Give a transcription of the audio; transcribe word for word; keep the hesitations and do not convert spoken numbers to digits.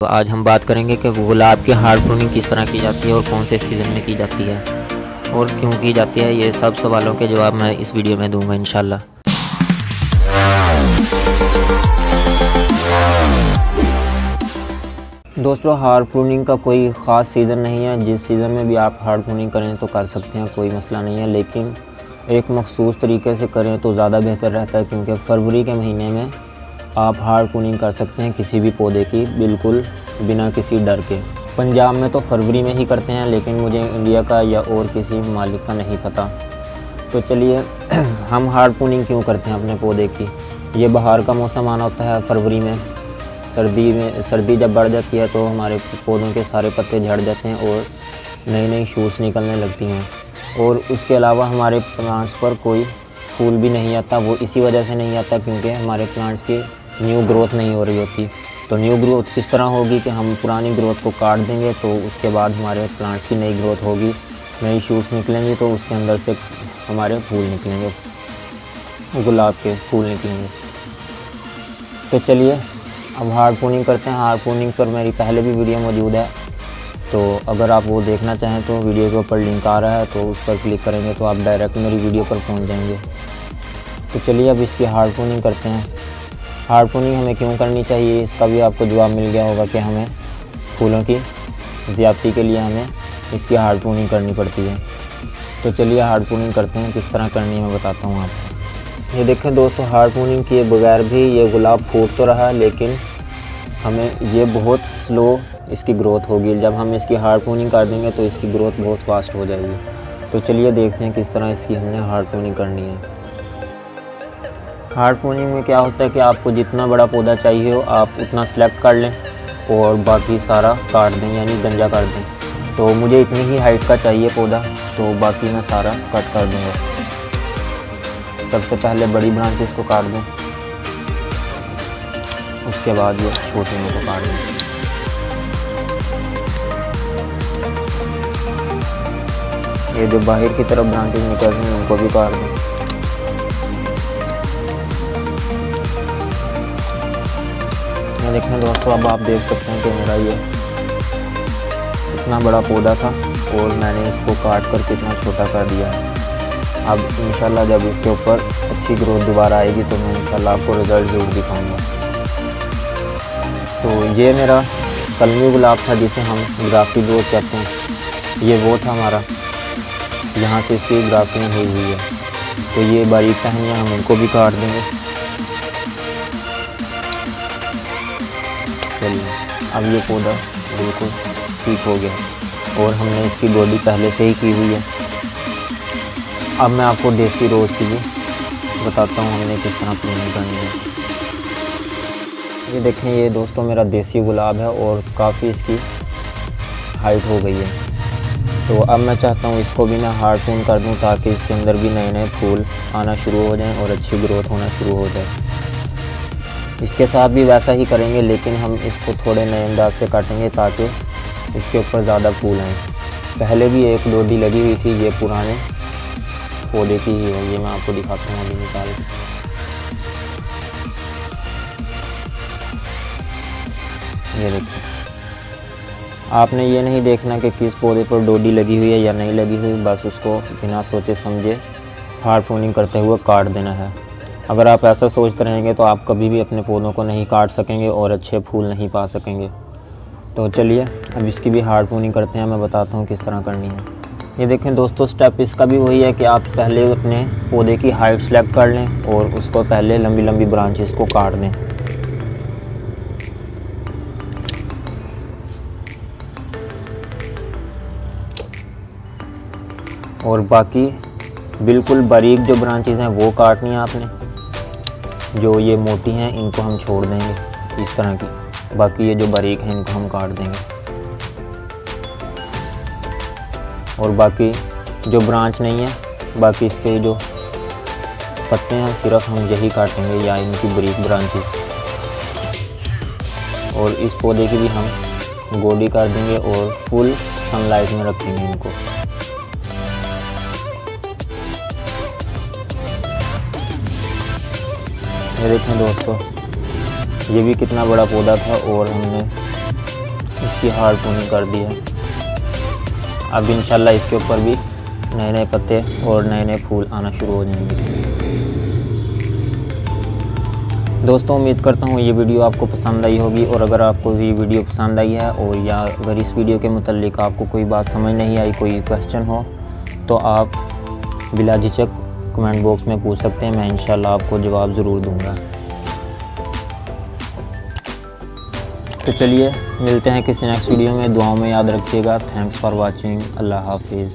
तो आज हम बात करेंगे कि गुलाब की हार्ड प्रूनिंग किस तरह की जाती है और कौन से सीज़न में की जाती है और क्यों की जाती है। ये सब सवालों के जवाब मैं इस वीडियो में दूंगा इंशाल्लाह। दोस्तों, हार्ड प्रूनिंग का कोई ख़ास सीज़न नहीं है। जिस सीज़न में भी आप हार्ड प्रूनिंग करें तो कर सकते हैं, कोई मसला नहीं है, लेकिन एक मखसूस तरीके से करें तो ज़्यादा बेहतर रहता है, क्योंकि फ़रवरी के महीने में आप हार्ड प्रूनिंग कर सकते हैं किसी भी पौधे की बिल्कुल बिना किसी डर के। पंजाब में तो फरवरी में ही करते हैं, लेकिन मुझे इंडिया का या और किसी ममालिक का नहीं पता। तो चलिए, हम हार्ड प्रूनिंग क्यों करते हैं अपने पौधे की। ये बाहर का मौसम आना होता है फरवरी में। सर्दी में सर्दी जब बढ़ जाती है तो हमारे पौधों के सारे पत्ते झड़ जाते हैं और नई नई शूट्स निकलने लगती हैं, और उसके अलावा हमारे प्लांट्स पर कोई फूल भी नहीं आता। वो इसी वजह से नहीं आता क्योंकि हमारे प्लांट्स के न्यू ग्रोथ नहीं हो रही होती। तो न्यू ग्रोथ किस तरह होगी कि हम पुरानी ग्रोथ को काट देंगे, तो उसके बाद हमारे प्लांट्स की नई ग्रोथ होगी, नई शूट्स निकलेंगी, तो उसके अंदर से हमारे फूल निकलेंगे, गुलाब के फूल निकलेंगे। तो चलिए अब हार्ड प्रूनिंग करते हैं। हार्ड प्रूनिंग पर मेरी पहले भी वीडियो मौजूद है, तो अगर आप वो देखना चाहें तो वीडियो के ऊपर लिंक आ रहा है, तो उस पर क्लिक करेंगे तो आप डायरेक्ट मेरी वीडियो पर पहुँच जाएंगे। तो चलिए अब इसकी हार्ड प्रूनिंग करते हैं। हार्ड प्रूनिंग हमें क्यों करनी चाहिए, इसका भी आपको जवाब मिल गया होगा कि हमें फूलों की ज़्यादती के लिए हमें इसकी हार्ड प्रूनिंग करनी पड़ती है। तो चलिए हार्ड प्रूनिंग करते हैं, किस तरह करनी है मैं बताता हूँ आपको। ये देखें दोस्तों, हार्ड प्रूनिंग किए बगैर भी ये गुलाब फूट तो रहा, लेकिन हमें ये बहुत स्लो इसकी ग्रोथ होगी। जब हम इसकी हार्ड प्रूनिंग कर देंगे तो इसकी ग्रोथ बहुत फास्ट हो जाएगी। तो चलिए देखते हैं किस तरह इसकी हमने हार्ड प्रूनिंग करनी है। हार्ड प्रूनिंग में क्या होता है कि आपको जितना बड़ा पौधा चाहिए हो आप उतना सेलेक्ट कर लें और बाकी सारा काट दें, यानी गंजा कर दें। तो मुझे इतनी ही हाइट का चाहिए पौधा, तो बाकी मैं सारा कट कर दूँगा। सबसे पहले बड़ी ब्रांचेस को काट दें, उसके बाद ये छोटे को काट दें। ये जो बाहर की तरफ ब्रांचेस निकल रही हैं उनको भी काट दें। देखें दोस्तों, अब आप देख सकते हैं कि मेरा ये इतना बड़ा पौधा था और मैंने इसको काट कर कितना छोटा कर दिया है। अब इंशाल्लाह जब इसके ऊपर अच्छी ग्रोथ दोबारा आएगी तो मैं इंशाल्लाह आपको रिज़ल्ट ज़रूर दिखाऊंगा। तो ये मेरा कलमी गुलाब था, जिसे हम ग्राफ्टी ग्रोथ कहते हैं। ये वो था हमारा, यहाँ से इसकी ग्राफ्टिंग हुई हुई है। तो ये बारीक टहनियाँ हम उनको भी काट देंगे। अब ये पौधा बिल्कुल ठीक हो गया और हमने इसकी गोली पहले से ही की हुई है। अब मैं आपको देसी रोज़ की भी बताता हूँ हमने किस तरह प्रूनिंग करनी है। ये देखें, ये दोस्तों मेरा देसी गुलाब है और काफ़ी इसकी हाइट हो गई है। तो अब मैं चाहता हूँ इसको भी मैं हार्ड प्रून कर दूँ ताकि इसके अंदर भी नए नए फूल आना शुरू हो जाएँ और अच्छी ग्रोथ होना शुरू हो जाए। इसके साथ भी वैसा ही करेंगे, लेकिन हम इसको थोड़े नए अंदाज से काटेंगे ताकि इसके ऊपर ज़्यादा फूल आएँ। पहले भी एक डोडी लगी हुई थी, ये पुराने पौधे की ही है। ये मैं आपको दिखाता हूँ अभी निकाल। ये देखिए, आपने ये नहीं देखना कि किस पौधे पर डोडी लगी हुई है या नहीं लगी हुई, बस उसको बिना सोचे समझे हार्ड प्रूनिंग करते हुए काट देना है। अगर आप ऐसा सोचते रहेंगे तो आप कभी भी अपने पौधों को नहीं काट सकेंगे और अच्छे फूल नहीं पा सकेंगे। तो चलिए अब इसकी भी हार्ड प्रूनिंग करते हैं, मैं बताता हूँ किस तरह करनी है। ये देखें दोस्तों, स्टेप इसका भी वही है कि आप पहले अपने पौधे की हाइट सेलेक्ट कर लें और उसको पहले लंबी लंबी ब्रांचेस को काट दें। और बाकी बिल्कुल बारीक जो ब्रांचेस हैं वो काटनी है आपने, जो ये मोटी हैं इनको हम छोड़ देंगे इस तरह की, बाकी ये जो बारीक हैं इनको हम काट देंगे। और बाकी जो ब्रांच नहीं है, बाकी इसके जो पत्ते हैं सिर्फ हम यही काटेंगे, या इनकी बारीक ब्रांचेस। और इस पौधे की भी हम गोली काट देंगे और फुल सनलाइट में रखेंगे इनको। देखें दोस्तों, ये भी कितना बड़ा पौधा था और हमने इसकी हार्ड टूनिंग कर दी है। अब इंशाल्लाह इसके ऊपर भी नए नए पत्ते और नए नए फूल आना शुरू हो जाएंगे। दोस्तों उम्मीद करता हूँ ये वीडियो आपको पसंद आई होगी, और अगर आपको ये वीडियो पसंद आई है और या अगर इस वीडियो के मुतालिक आपको कोई बात समझ नहीं आई, कोई क्वेश्चन हो तो आप बिला झिझक कमेंट बॉक्स में पूछ सकते हैं, मैं इंशाल्लाह आपको जवाब ज़रूर दूंगा। तो चलिए मिलते हैं किसी नेक्स्ट वीडियो में। दुआओं में याद रखिएगा। Thanks for watching. अल्लाह हाफिज़।